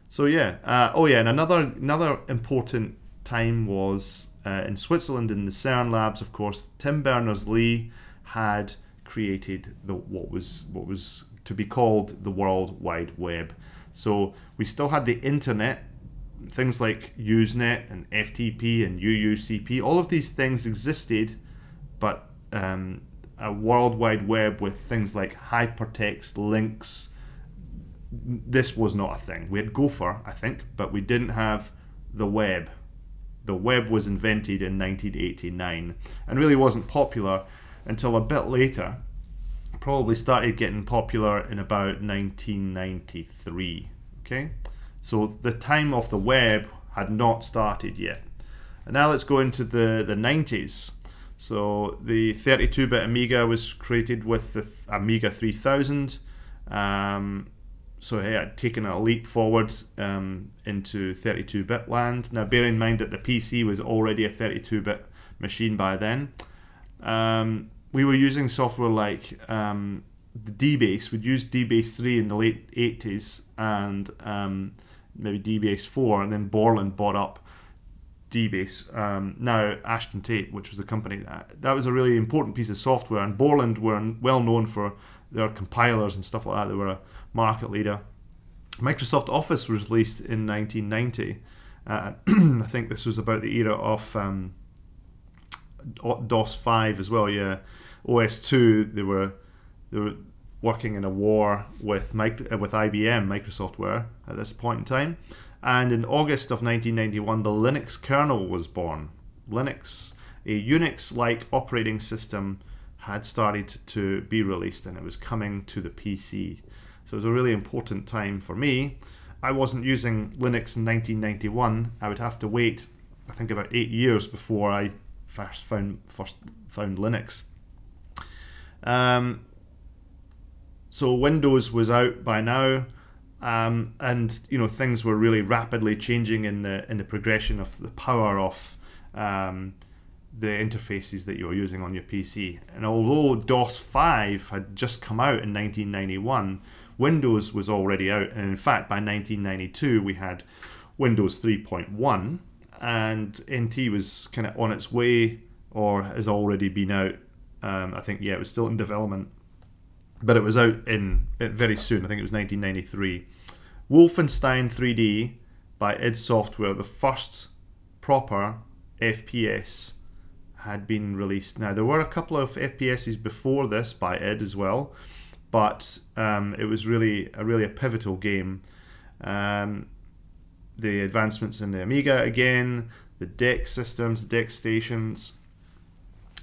So yeah, uh, oh yeah, and another another important time was uh, in Switzerland, in the CERN labs. Of course, Tim Berners-Lee had created the what was what was to be called the World Wide Web. So we still had the internet, things like Usenet and F T P and U U C P, all of these things existed, but um, a World Wide Web with things like hypertext, links, this was not a thing. We had Gopher, I think, but we didn't have the web. The web was invented in nineteen eighty-nine and really wasn't popular until a bit later. Probably started getting popular in about nineteen ninety-three, okay? So the time of the web had not started yet. And now let's go into the, the nineties. So the thirty-two bit Amiga was created with the Amiga three thousand. Um, so it had taken a leap forward um, into thirty-two bit land. Now bear in mind that the P C was already a thirty-two bit machine by then. Um, We were using software like um, DBase. We'd use DBase three in the late eighties and um, maybe DBase four, and then Borland bought up DBase, um, now Ashton Tate, which was the company. That, that was a really important piece of software, and Borland were well known for their compilers and stuff like that. They were a market leader. Microsoft Office was released in nineteen ninety. Uh, I think this was about the era of Um, DOS five as well, yeah. O S two, they were they were working in a war with micro, with I B M, Microsoft were at this point in time. And in August of nineteen ninety-one, the Linux kernel was born. Linux, a Unix-like operating system, had started to be released, and it was coming to the P C. So it was a really important time for me. I wasn't using Linux in nineteen ninety-one. I would have to wait, I think, about eight years before I First found first found Linux. Um, so Windows was out by now, um, and you know, things were really rapidly changing in the in the progression of the power of um, the interfaces that you were using on your P C. And although DOS five had just come out in nineteen ninety-one, Windows was already out, and in fact by nineteen ninety-two we had Windows three point one. and N T was kind of on its way or has already been out. Um, I think, yeah, it was still in development, but it was out in it very soon. I think it was nineteen ninety-three. Wolfenstein three D by id Software, the first proper F P S, had been released. Now, there were a couple of F P Ss before this by id as well, but um, it was really a really a pivotal game. Um, the advancements in the Amiga again, the D E C systems, D E C stations.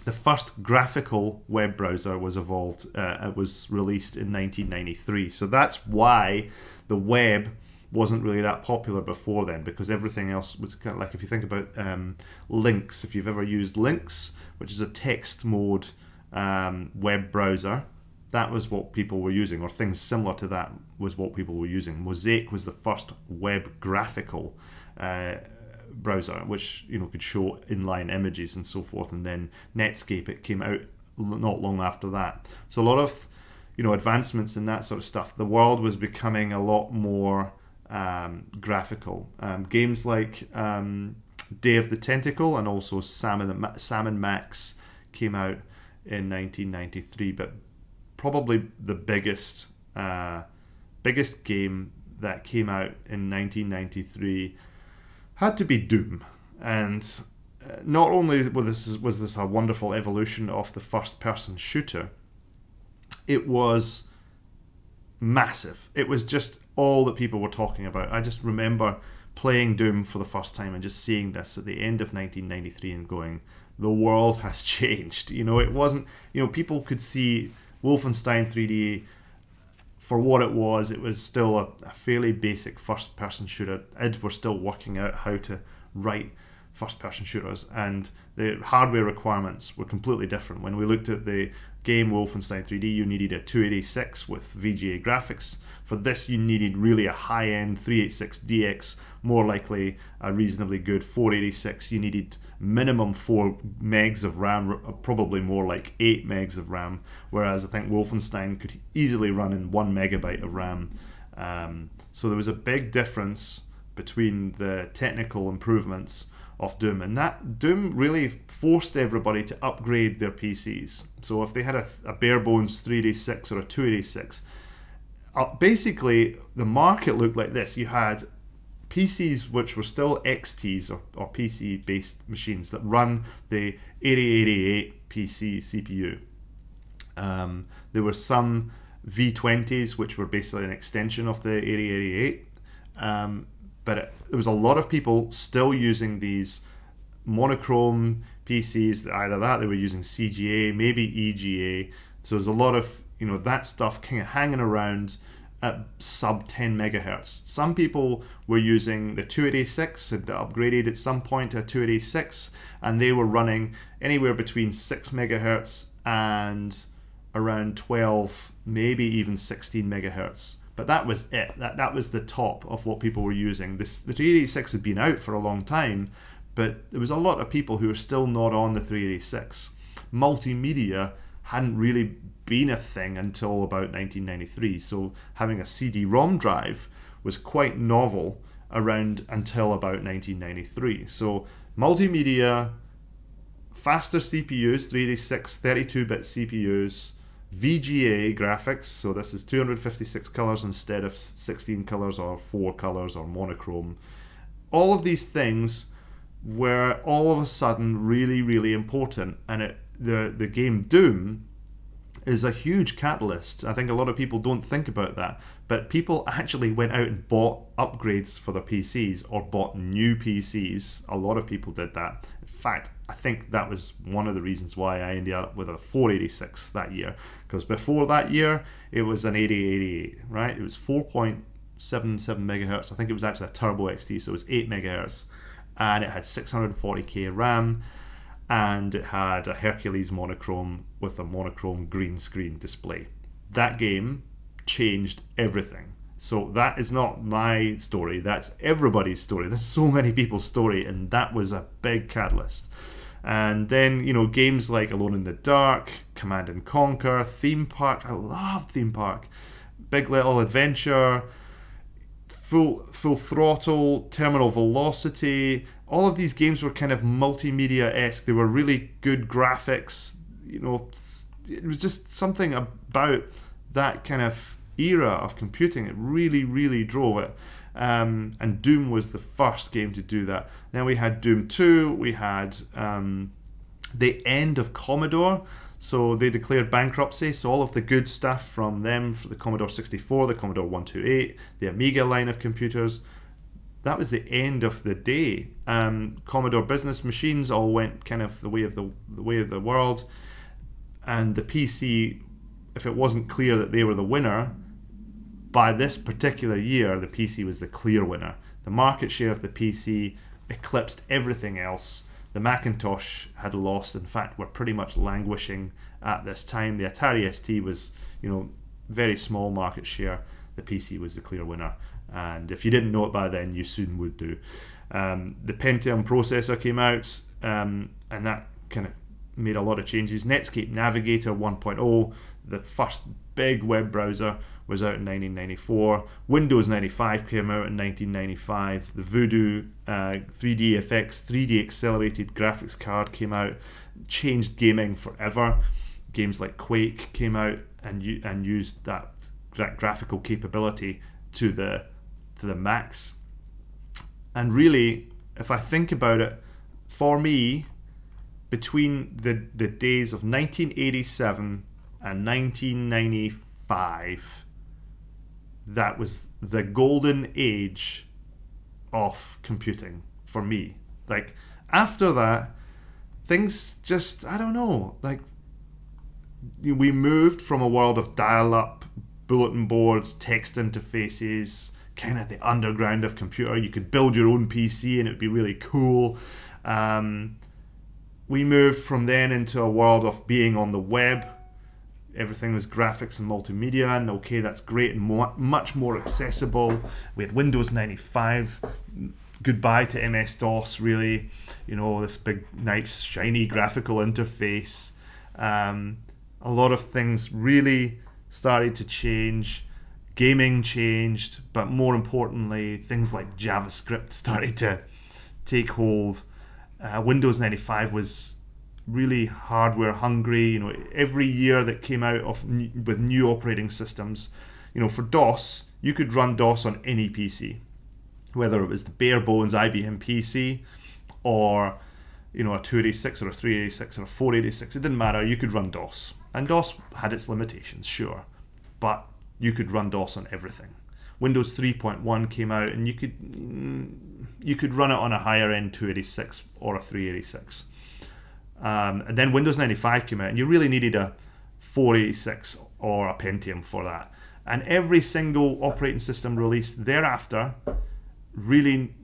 The first graphical web browser was evolved. Uh, it was released in nineteen ninety-three. So that's why the web wasn't really that popular before then, because everything else was kind of like, if you think about um, Lynx, if you've ever used Lynx, which is a text mode um, web browser, that was what people were using, or things similar to that was what people were using. Mosaic was the first web graphical uh, browser, which, you know, could show inline images and so forth. And then Netscape, it came out not long after that. So a lot of, you know, advancements in that sort of stuff. The world was becoming a lot more um, graphical. Um, games like um, Day of the Tentacle and also Sam and, the, Sam and Max came out in nineteen ninety-three, but probably the biggest uh, biggest game that came out in nineteen ninety-three had to be Doom. And not only was this, was this a wonderful evolution of the first-person shooter, it was massive. It was just all that people were talking about. I just remember playing Doom for the first time and just seeing this at the end of nineteen ninety-three and going, the world has changed. You know, it wasn't, you know, people could see Wolfenstein three D for what it was. It was still a, a fairly basic first-person shooter. id were still working out how to write first-person shooters, and the hardware requirements were completely different. When we looked at the game Wolfenstein three D, you needed a two eighty-six with V G A graphics. For this, you needed really a high-end three eighty-six D X, more likely a reasonably good four eighty-six. You needed minimum four megs of RAM, probably more like eight megs of RAM, whereas I think Wolfenstein could easily run in one megabyte of RAM. Um, so there was a big difference between the technical improvements of Doom, and that Doom really forced everybody to upgrade their P Cs. So if they had a, a bare-bones three eighty-six or a two eighty-six, uh, basically the market looked like this. You had P Cs which were still X Ts or, or P C-based machines that run the eighty eighty-eight P C C P U. Um, there were some V twenties which were basically an extension of the eighty eighty-eight, um, but it, there was a lot of people still using these monochrome P Cs, either that they were using C G A, maybe E G A, so there's a lot of, you know, that stuff kind of hanging around at sub ten megahertz. Some people were using the two eighty-six, had upgraded at some point to a two eighty-six, and they were running anywhere between six megahertz and around twelve, maybe even sixteen megahertz. But that was it. That, that was the top of what people were using. This, the three eighty-six had been out for a long time, but there was a lot of people who were still not on the three eighty-six. Multimedia hadn't really been a thing until about nineteen ninety-three, so having a C D ROM drive was quite novel around until about nineteen ninety-three. So multimedia, faster C P Us, three eighty-six, thirty-two bit C P Us, V G A graphics, so this is two hundred fifty-six colors instead of sixteen colors or four colors or monochrome. All of these things were all of a sudden really, really important, and it, the, the game Doom is a huge catalyst. I think a lot of people don't think about that, but people actually went out and bought upgrades for their P Cs or bought new P Cs. A lot of people did that. In fact, I think that was one of the reasons why I ended up with a four eighty-six that year, because before that year, it was an eighty eighty-eight, right? It was four point seven seven megahertz. I think it was actually a Turbo X T, so it was eight megahertz, and it had six hundred forty K RAM, and it had a Hercules monochrome with a monochrome green screen display. That game changed everything. So that is not my story, that's everybody's story. There's so many people's story, and that was a big catalyst. And then, you know, games like Alone in the Dark, Command and Conquer, Theme Park. I love Theme Park. Big Little Adventure, full, full Throttle, Terminal Velocity. All of these games were kind of multimedia-esque. They were really good graphics. You know, it was just something about that kind of era of computing. It really, really drove it. Um, and Doom was the first game to do that. Then we had Doom two. We had um, the end of Commodore. So they declared bankruptcy. So all of the good stuff from them, for the Commodore sixty-four, the Commodore one twenty-eight, the Amiga line of computers, that was the end of the day. Um, Commodore business machines all went kind of the way of the, the way of the world, and the P C, if it wasn't clear that they were the winner, by this particular year, the P C was the clear winner. The market share of the P C eclipsed everything else. The Macintosh had lost. In fact, were pretty much languishing at this time. The Atari S T was, you know, very small market share. The P C was the clear winner. And if you didn't know it by then, you soon would do. Um, the Pentium processor came out, um, and that kind of made a lot of changes. Netscape Navigator one point oh, the first big web browser, was out in nineteen ninety-four. Windows ninety-five came out in nineteen ninety-five. The Voodoo uh, three D F X, three D accelerated graphics card came out, changed gaming forever. Games like Quake came out and and used that, that graphical capability to the to the max. And really, if I think about it, for me, between the the days of nineteen eighty-seven and nineteen ninety-five, that was the golden age of computing for me. Like, after that, things just, I don't know, like, we moved from a world of dial-up, bulletin boards, text interfaces, kind of the underground of computer. You could build your own P C and it'd be really cool. Um, we moved from then into a world of being on the web. Everything was graphics and multimedia, and okay, that's great and more, much more accessible. We had Windows ninety-five. Goodbye to M S DOS, really. You know, this big, nice, shiny graphical interface. Um, a lot of things really started to change. Gaming changed, but more importantly, things like JavaScript started to take hold. Uh, Windows ninety-five was really hardware hungry. You know, every year that came out of with new operating systems, you know, for DOS, you could run DOS on any P C, whether it was the bare bones I B M P C or, you know, a two eighty-six or a three eighty-six or a four eighty-six. It didn't matter. You could run DOS, and DOS had its limitations, sure, but you could run DOS on everything. Windows three point one came out, and you could you could run it on a higher end two eighty-six or a three eighty-six. Um, and then Windows ninety-five came out, and you really needed a four eighty-six or a Pentium for that. And every single operating system release thereafter really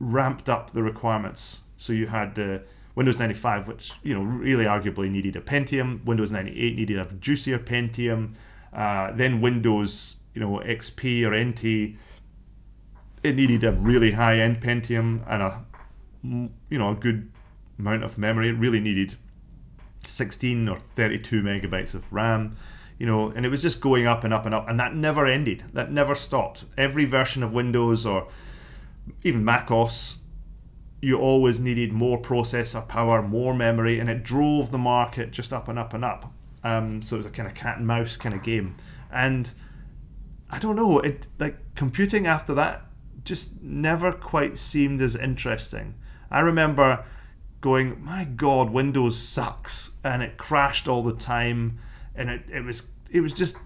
ramped up the requirements. So you had the Windows ninety-five, which, you know, really arguably needed a Pentium. Windows ninety-eight needed a juicier Pentium. Uh, then Windows, you know, X P or N T, it needed a really high-end Pentium and a, you know, a good amount of memory. It really needed sixteen or thirty-two megabytes of RAM, you know, and it was just going up and up and up, and that never ended. That never stopped. Every version of Windows or even macOS, you always needed more processor power, more memory, and it drove the market just up and up and up. Um, so it was a kind of cat and mouse kind of game. And I don't know, it, like, computing after that just never quite seemed as interesting. I remember going, my God, Windows sucks, and it crashed all the time, and it, it was it was just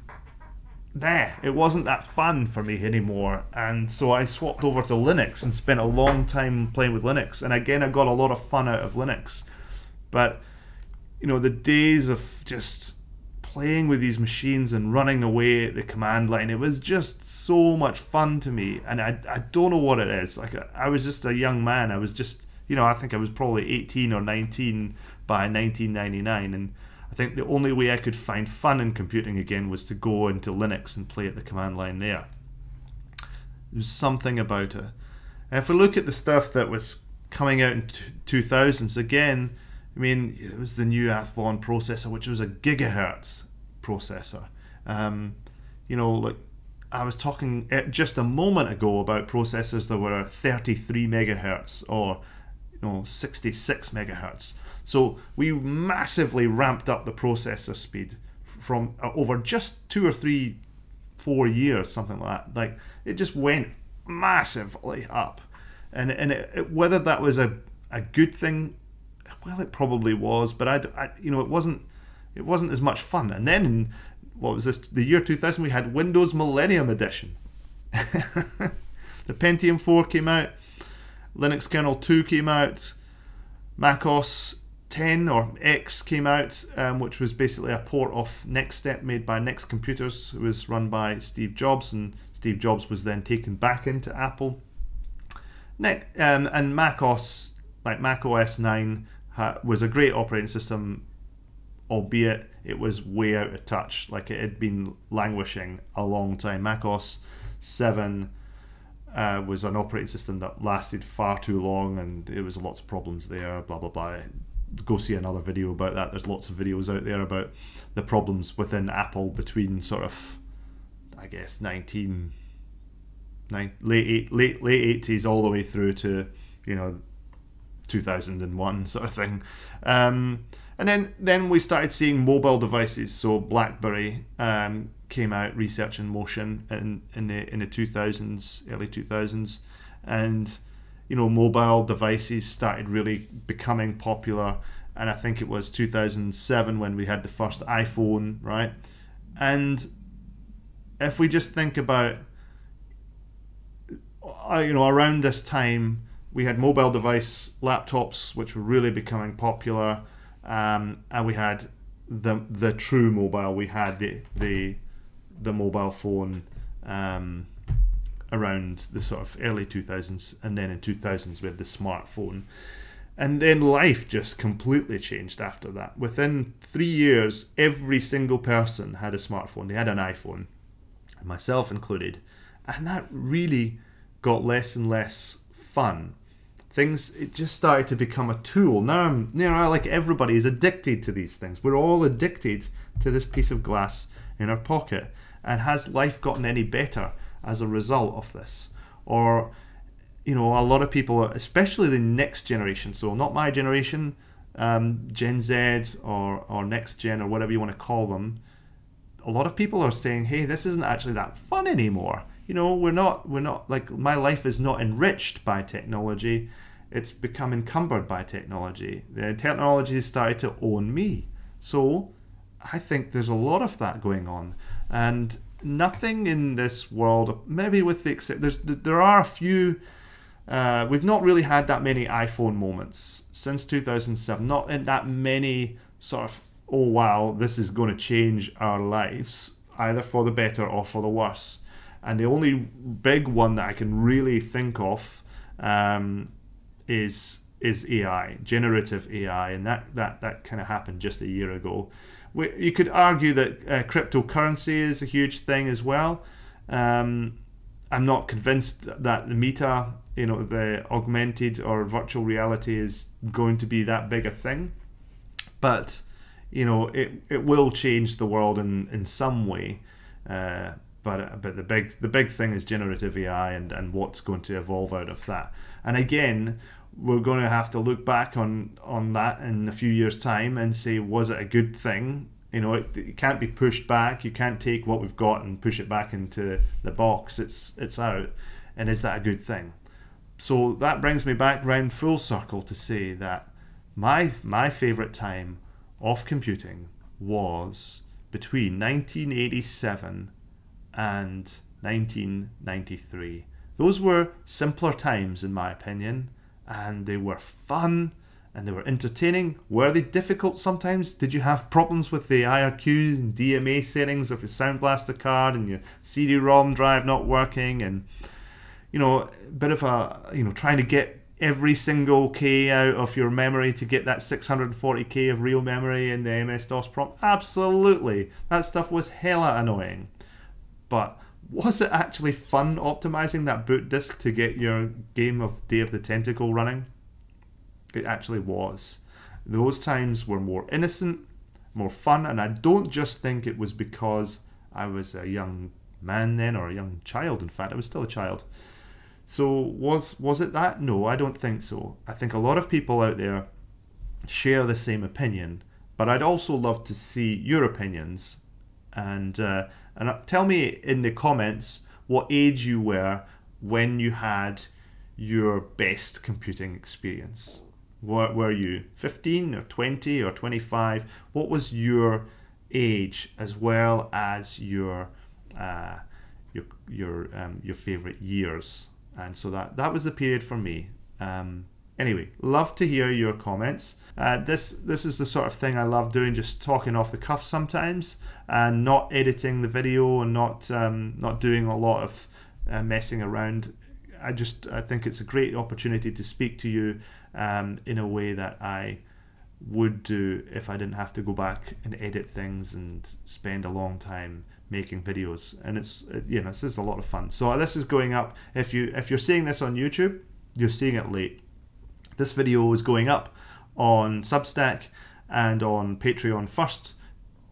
nah, it wasn't that fun for me anymore. And so I swapped over to Linux and spent a long time playing with Linux, and again I got a lot of fun out of Linux. But, you know, the days of just playing with these machines and running away at the command line, it was just so much fun to me, and I, I don't know what it is. Like, I, I was just a young man. I was just, you know, I think I was probably eighteen or nineteen by nineteen ninety-nine, and I think the only way I could find fun in computing again was to go into Linux and play at the command line there. There's something about it. And if we look at the stuff that was coming out in two thousands, again, I mean, it was the new Athlon processor, which was a gigahertz processor. Um, you know, like, I was talking just a moment ago about processors that were thirty-three megahertz or, you know, sixty-six megahertz. So we massively ramped up the processor speed from uh, over just two or three, four years, something like that. Like it just went massively up, and and it, it, whether that was a a good thing, well, it probably was, but I, I, you know, it wasn't it wasn't as much fun. And then in, what was this? The year two thousand, we had Windows Millennium Edition. The Pentium four came out, Linux Kernel two came out, Mac O S ten or X came out, um, which was basically a port of Next Step made by Next Computers. It was run by Steve Jobs, and Steve Jobs was then taken back into Apple. Ne um, and Mac O S, like Mac O S nine, ha was a great operating system, albeit it was way out of touch. Like it had been languishing a long time. Mac O S seven uh, was an operating system that lasted far too long, and there was lots of problems there, blah, blah, blah. Go see another video about that. There's lots of videos out there about the problems within Apple between sort of, I guess, nineteen, nine, late, eight, late, late eighties all the way through to, you know, two thousand one sort of thing. Um, And then, then we started seeing mobile devices. So BlackBerry um, came out, Research in Motion, in, in the in the two thousands, early two thousands, and you know mobile devices started really becoming popular. And I think it was two thousand seven when we had the first iPhone, right? And if we just think about, you know, around this time we had mobile device laptops, which were really becoming popular. Um, and we had the the true mobile. We had the the, the mobile phone um, around the sort of early two thousands, and then in two thousands we had the smartphone, and then life just completely changed after that. Within three years, every single person had a smartphone. They had an iPhone, myself included, and that really got less and less fun. Things, it just started to become a tool. Now, I'm, you know, like everybody is addicted to these things. We're all addicted to this piece of glass in our pocket. And has life gotten any better as a result of this? Or, you know, a lot of people, especially the next generation, so not my generation, um, Gen Z or, or Next Gen or whatever you want to call them, a lot of people are saying, hey, this isn't actually that fun anymore. You know, we're not, we're not, like, my life is not enriched by technology. It's become encumbered by technology. The technology has started to own me. So I think there's a lot of that going on. And nothing in this world, maybe with the except, there's, there are a few, uh, we've not really had that many iPhone moments since two thousand seven. Not in that many sort of, oh, wow, this is going to change our lives, either for the better or for the worse. And the only big one that I can really think of um, is is A I, generative A I, and that that that kind of happened just a year ago. We, you could argue that uh, cryptocurrency is a huge thing as well. Um, I'm not convinced that the meta, you know, the augmented or virtual reality is going to be that big a thing, but you know, it it will change the world in in some way. Uh, But, but the big the big thing is generative A I and, and what's going to evolve out of that. And again, we're going to have to look back on, on that in a few years' time and say, was it a good thing? You know, it, it can't be pushed back. You can't take what we've got and push it back into the box. It's, it's out. And is that a good thing? So that brings me back round full circle to say that my, my favourite time of computing was between nineteen eighty-seven and nineteen ninety-three. Those were simpler times, in my opinion, and they were fun and they were entertaining. Were they difficult sometimes? Did you have problems with the I R Qs and D M A settings of your Sound Blaster card and your C D ROM drive not working, and you know, a bit of a, you know, trying to get every single K out of your memory to get that six hundred forty K of real memory in the M S DOS prompt? Absolutely, that stuff was hella annoying. But was it actually fun optimizing that boot disk to get your game of Day of the Tentacle running? It actually was. Those times were more innocent, more fun, and I don't just think it was because I was a young man then, or a young child, in fact. I was still a child. So was, was it that? No, I don't think so. I think a lot of people out there share the same opinion, but I'd also love to see your opinions. And, uh, and tell me in the comments what age you were when you had your best computing experience. What were you, fifteen or twenty or twenty-five? What was your age, as well as your uh, your your um, your favorite years? And so that that was the period for me. Um, anyway, love to hear your comments. Uh, this this is the sort of thing I love doing, just talking off the cuff sometimes, and not editing the video and not um, not doing a lot of uh, messing around. I just I think it's a great opportunity to speak to you um, in a way that I would do if I didn't have to go back and edit things and spend a long time making videos. And it's, you know, this is a lot of fun. So this is going up, if you if you're seeing this on YouTube, you're seeing it late. This video is going up on Substack and on Patreon first.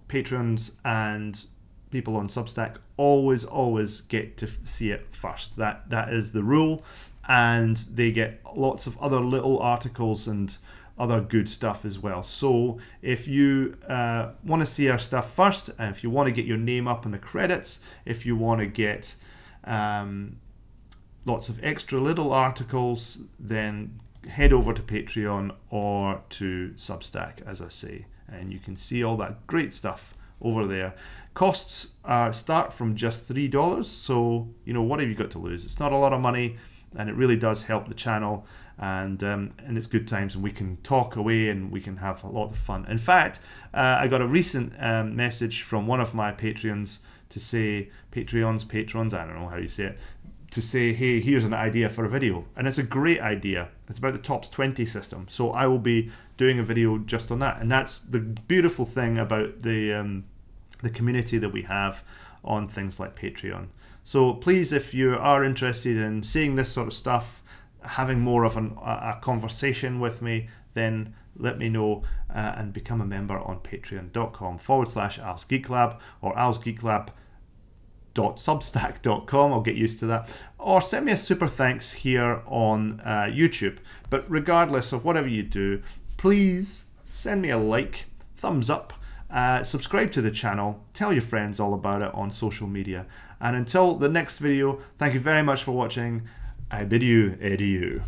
Patrons and people on Substack always always get to see it first. That that is the rule, and they get lots of other little articles and other good stuff as well. So if you uh, want to see our stuff first, and if you want to get your name up in the credits, if you want to get um, lots of extra little articles, then head over to Patreon or to Substack, as I say, and you can see all that great stuff over there. Costs are, start from just three dollars, so, you know, what have you got to lose? It's not a lot of money, and it really does help the channel. And um, and it's good times, and we can talk away and we can have a lot of fun. In fact, uh, I got a recent um, message from one of my Patreons to say, Patreons, patrons, I don't know how you say it, to say, hey, here's an idea for a video. And it's a great idea. It's about the tops twenty system. So I will be doing a video just on that. And that's the beautiful thing about the, um, the community that we have on things like Patreon. So please, if you are interested in seeing this sort of stuff, having more of an, a conversation with me, then let me know uh, and become a member on patreon.com forward slash Al's Geek Lab or Al's Geek Lab dot substack dot com. I'll get used to that. Or send me a super thanks here on uh, YouTube. But regardless of whatever you do, please send me a like, thumbs up, uh, subscribe to the channel, tell your friends all about it on social media. And until the next video, thank you very much for watching. I bid you adieu.